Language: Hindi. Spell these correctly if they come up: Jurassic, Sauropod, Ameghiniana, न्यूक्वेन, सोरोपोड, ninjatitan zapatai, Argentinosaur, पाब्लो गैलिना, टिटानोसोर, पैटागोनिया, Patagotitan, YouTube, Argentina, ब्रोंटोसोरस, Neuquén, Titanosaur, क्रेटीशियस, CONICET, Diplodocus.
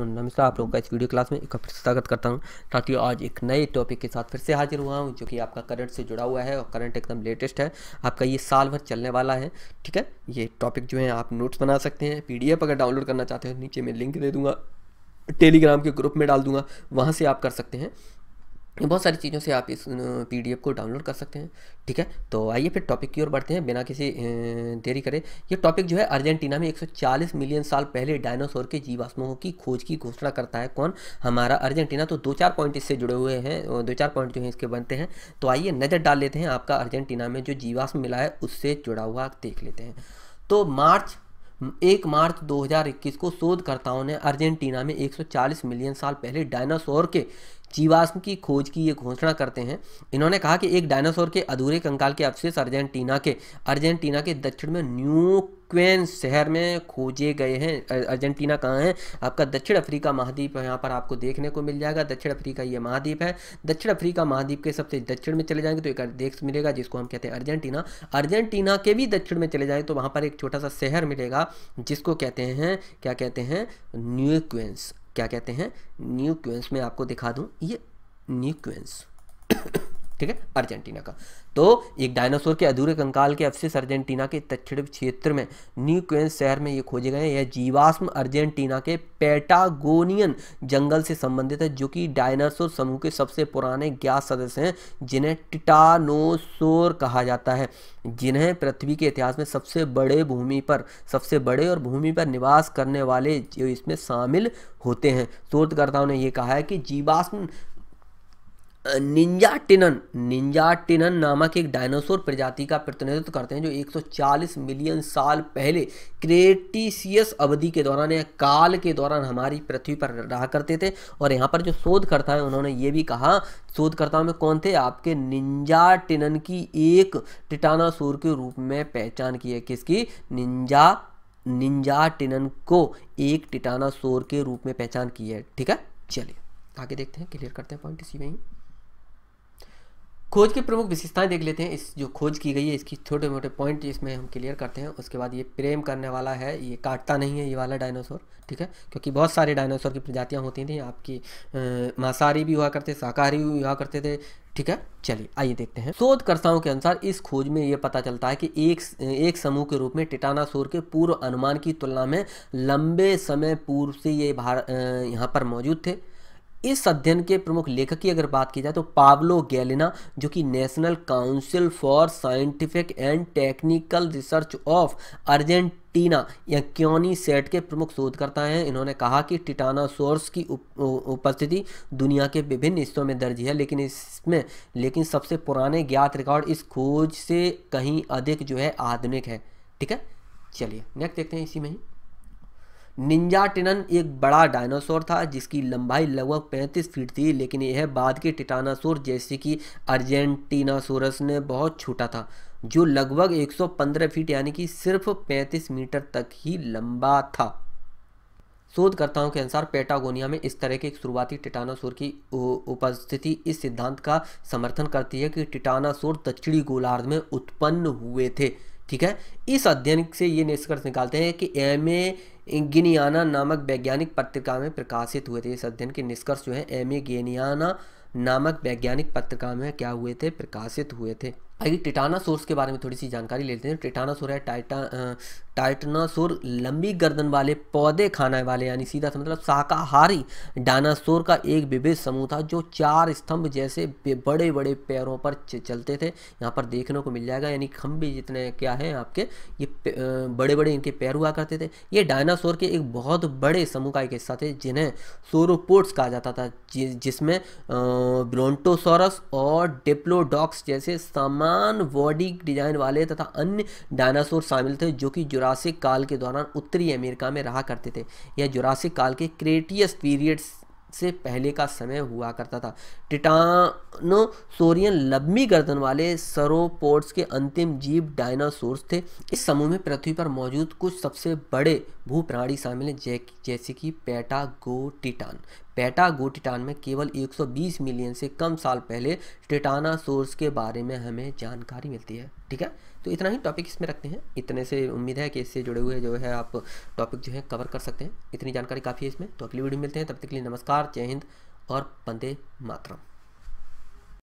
हमेशा आप लोगों का इस वीडियो क्लास में एक फिर स्वागत करता हूं। साथियों, आज एक नए टॉपिक के साथ फिर से हाजिर हुआ हूं जो कि आपका करंट से जुड़ा हुआ है और करंट एकदम लेटेस्ट है। आपका ये साल भर चलने वाला है, ठीक है। ये टॉपिक जो है आप नोट्स बना सकते हैं, पीडीएफ अगर डाउनलोड करना चाहते हो नीचे में लिंक दे दूंगा, टेलीग्राम के ग्रुप में डाल दूंगा, वहाँ से आप कर सकते हैं। बहुत सारी चीज़ों से आप इस पीडीएफ को डाउनलोड कर सकते हैं, ठीक है। तो आइए फिर टॉपिक की ओर बढ़ते हैं बिना किसी देरी करे। ये टॉपिक जो है, अर्जेंटीना में 140 मिलियन साल पहले डायनासोर के जीवाश्मों की खोज की घोषणा करता है कौन? हमारा अर्जेंटीना। तो दो चार पॉइंट इससे जुड़े हुए हैं, दो चार पॉइंट जो हैं इसके बनते हैं। तो आइए नज़र डाल लेते हैं, आपका अर्जेंटीना में जो जीवाश्म मिला है उससे जुड़ा हुआ देख लेते हैं। तो 1 मार्च 2021 को शोधकर्ताओं ने अर्जेंटीना में 140 मिलियन साल पहले डायनासोर के जीवाश्म की खोज की ये घोषणा करते हैं। इन्होंने कहा कि एक डायनासोर के अधूरे कंकाल के अवशेष अर्जेंटीना के दक्षिण में न्यूक्वेन शहर में खोजे गए हैं। अर्जेंटीना कहाँ है? आपका दक्षिण अफ्रीका महाद्वीप है, यहाँ पर आपको देखने को मिल जाएगा। दक्षिण अफ्रीका ये महाद्वीप है। दक्षिण अफ्रीका महाद्वीप के सबसे दक्षिण में चले जाएंगे तो एक देश मिलेगा जिसको हम कहते हैं अर्जेंटीना। अर्जेंटीना के भी दक्षिण में चले जाएंगे तो वहाँ पर एक छोटा सा शहर मिलेगा जिसको कहते हैं, क्या कहते हैं, न्यूक्वेंस। क्या कहते हैं? न्यूक्वेंस। में आपको दिखा दूं, ये न्यूक्वेंस, ठीक है, अर्जेंटीना का। तो एक डायनासोर के अधूरे कंकाल के अवशेष अर्जेंटीना के दक्षिण क्षेत्र में न्यूक्वेंस शहर में ये खोजे गए हैं। यह जीवाश्म अर्जेंटीना के पैटागोनियन जंगल से संबंधित है जो कि डायनासोर समूह के सबसे पुराने ज्ञात सदस्य हैं जिन्हें टिटानोसोर कहा जाता है, जिन्हें पृथ्वी के इतिहास में सबसे बड़े और भूमि पर निवास करने वाले जो इसमें शामिल होते हैं। शोधकर्ताओं ने यह कहा है कि जीवाश्म निंजाटिनन नामक एक डायनासोर प्रजाति का प्रतिनिधित्व करते हैं जो 140 मिलियन साल पहले क्रेटीशियस अवधि के दौरान या काल के दौरान हमारी पृथ्वी पर रहा करते थे। और यहाँ पर जो शोधकर्ता है उन्होंने ये भी कहा, शोधकर्ताओं में कौन थे आपके? निंजाटिनन की एक टिटानोसोर के रूप में पहचान की है। किसकी? निंजाटिनन को एक टिटानोसोर के रूप में पहचान की है, ठीक है। चलिए आगे देखते हैं, क्लियर करते हैं पॉइंट इसी में ही। खोज की प्रमुख विशेषताएं देख लेते हैं। इस जो खोज की गई है इसकी छोटे मोटे पॉइंट इसमें हम क्लियर करते हैं। उसके बाद ये प्रेम करने वाला है, ये काटता नहीं है ये वाला डायनासोर, ठीक है, क्योंकि बहुत सारे डायनासोर की प्रजातियां होती थी। आपकी मांसाहारी भी हुआ करते, शाकाहारी भी हुआ करते थे, ठीक है। चलिए आइए देखते हैं। शोधकर्ताओं के अनुसार इस खोज में यह पता चलता है कि एक समूह के रूप में टिटानोसोर के पूर्व अनुमान की तुलना में लंबे समय पूर्व से ये यहाँ पर मौजूद थे। इस अध्ययन के प्रमुख लेखक की अगर बात की जाए तो पाब्लो गैलिना, जो कि National Council for Scientific and Technical Research of Argentina या CONICET के प्रमुख शोधकर्ता हैं। इन्होंने कहा कि टिटानोसोर्स की उपस्थिति दुनिया के विभिन्न हिस्सों में दर्ज है, लेकिन सबसे पुराने ज्ञात रिकॉर्ड इस खोज से कहीं अधिक जो है आधुनिक है, ठीक है। चलिए नेक्स्ट देखते हैं इसी में ही। निंजाटिनन एक बड़ा डायनासोर था जिसकी लंबाई लगभग 35 फीट थी, लेकिन यह बाद के टिटानोसोर जैसे कि अर्जेंटिनासोरस ने बहुत छोटा था जो लगभग 115 फीट यानी कि सिर्फ 35 मीटर तक ही लंबा था। शोधकर्ताओं के अनुसार पैटागोनिया में इस तरह के एक शुरुआती टिटानोसोर की उपस्थिति इस सिद्धांत का समर्थन करती है कि टिटानोसोर दक्षिणी गोलार्ध में उत्पन्न हुए थे, ठीक है। इस अध्ययन से ये निष्कर्ष निकालते हैं कि एमेगिनियाना नामक वैज्ञानिक पत्रिका में प्रकाशित हुए थे। इस अध्ययन के निष्कर्ष जो है एमेगिनियाना नामक वैज्ञानिक पत्रिका में क्या हुए थे? प्रकाशित हुए थे। आइए टिटानोसोर के बारे में थोड़ी सी जानकारी लेते हैं। टिटानोसोर है टाइटनोसोर लंबी गर्दन वाले पौधे खाने वाले यानी सीधा मतलब शाकाहारी डायनासोर का एक विविध समूह था जो चार स्तंभ जैसे बड़े बड़े पैरों पर चलते थे। यहाँ पर देखने को मिल जाएगा, यानी खम्बे जितने क्या हैं आपके ये बड़े बड़े इनके पैर हुआ करते थे। ये डायनासोर के एक बहुत बड़े समूह का एक हिस्सा थे जिन्हें सोरोपोड्स कहा जाता था, जिसमें ब्रोंटोसोरस और डिप्लोडॉक्स जैसे बॉडी डिजाइन वाले तथा अन्य डायनासोर शामिल थे जो कि जुरासिक काल के दौरान उत्तरी अमेरिका में रहा करते थे। यह जुरासिक काल के क्रेटियस पीरियड से पहले का समय हुआ करता था। टिटानोसोरियन लंबी गर्दन वाले सरोपोड्स के अंतिम जीव डायनासोर्स थे। इस समूह में पृथ्वी पर मौजूद कुछ सबसे बड़े भू प्राणी शामिल हैं जैसे कि पैटागोटिटान। पैटागोटिटान में केवल 120 मिलियन से कम साल पहले टिटानोसोर्स के बारे में हमें जानकारी मिलती है। ठीक है, तो इतना ही टॉपिक इसमें रखते हैं। इतने से उम्मीद है कि इससे जुड़े हुए जो है आप टॉपिक जो है कवर कर सकते हैं। इतनी जानकारी काफ़ी है इसमें। तो अगली वीडियो मिलते हैं, तब तक के लिए नमस्कार, जय हिंद और वंदे मातरम।